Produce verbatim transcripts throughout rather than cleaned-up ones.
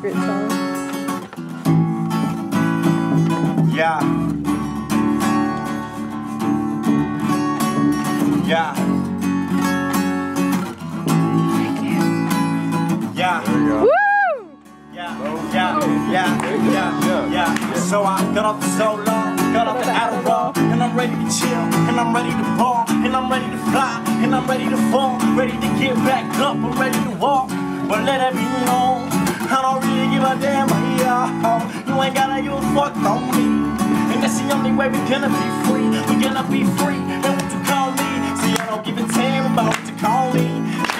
secret song? Yeah. Yeah. Yeah. Woo! Yeah, yeah, yeah, yeah, yeah. So I got up so long, got up the Adderall, and I'm ready to chill, and I'm ready to ball, and I'm ready to fly, and I'm ready to fall, ready to get back up, I'm ready to walk. But let it be known, I don't really give a damn, yeah. You ain't gotta give a fuck on me, and that's the only way we gonna be free. We gonna be free, and what you call me? See, I don't give a damn about what you call me.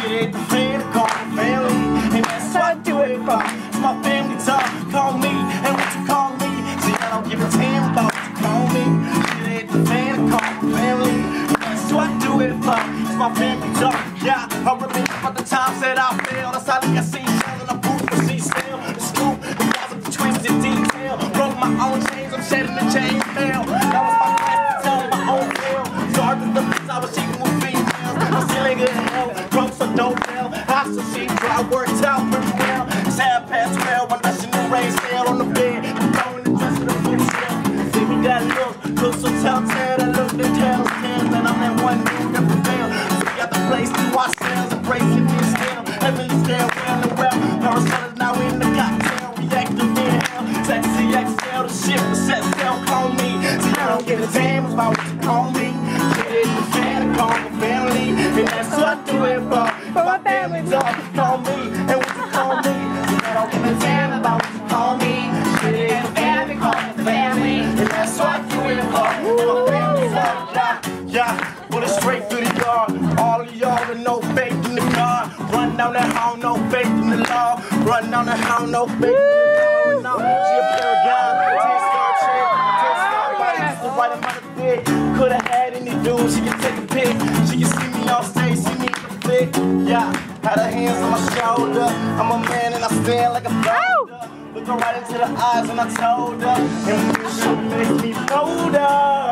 It ain't the friend, call me family, and that's what I do it for. It's my family talk, call me, and what you call me? See, I don't give a damn about what you call me. It ain't the friend, call me family, and that's what I do it for. It's my family talk, yeah. I remember about the times that I failed. I saw I seen in a booth, but she still the scoop, the guys of the twisted detail. Broke my own chains, I'm shedding the chains fell. That was my class to tell my own tale. Started the mess, I was cheating with females. I'm still in good hell, broke so don't fail. I still see dry, worked out pretty well. Sad past well, my national race fell on the bed. I'm throwing the dress of the food shell. See me that look, look so telltale. That look that tells tales, and I'm that one dude that prevailed. So we got the place to ourselves, embracing this hell. Heavenly stairwell and well, Paris now in the cocktail, reactive in hell. Sexy X L, the shit was set sail, call me. See, I don't give a damn about what you call me. Get it in the fan, call my family, and that's what I do it for. But my family's all call me, and what you call me? See, I don't give a damn about what you call me. Get it in the family, call my family, and that's what I do it for. My family's all, yeah, yeah. Put it straight through the yard, all of y'all with no faith in the God. Run down that hound, no faith in the law. Run down that hound, no faith in the law. She a player guy, ten-star chick, ten-star body, just the right amount of dick. Could've had any dude, she can take a pic. She can see me on stage, see me in the flick. Yeah, had her hands on my shoulder. I'm a man and I stand like a boulder. Look her right into the eyes and I told her, and this should make me bolder.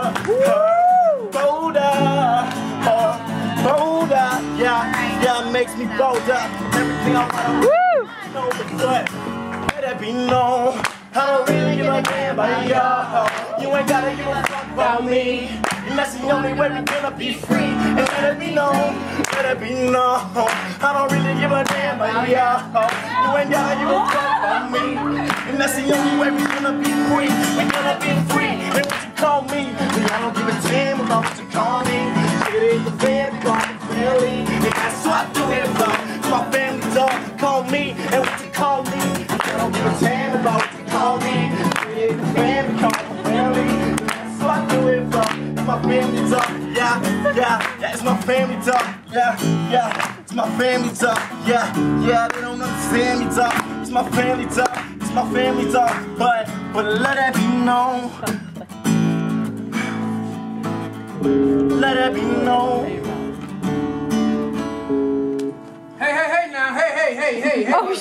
Yeah, yeah, it makes me bold up. Everything I want to know, but let it be known, I don't really give a damn about y'all. You ain't gotta give a fuck about me, and that's the only way we're gonna be free. And let it be known, let it be known, I don't really give a damn about y'all. You ain't gotta give a fuck about me, and that's the only way we're gonna be free. We're gonna be free, and what you call me, and I don't give a damn about what you call me. It is the family, call me family, and that's what I do it for. My family dog, call me, and what you call me, I don't give a damn about what you call me. It is the family, call me family, and that's what I do it for. My family dog, yeah, yeah, yeah, it's my family dog, yeah, yeah, it's my family dog, yeah, yeah, they don't understand me dog, it's my family dog, it's my family dog, but, but let that be known. Let it be known. Hey, hey, hey now, hey, hey, hey, hey, hey. Oh,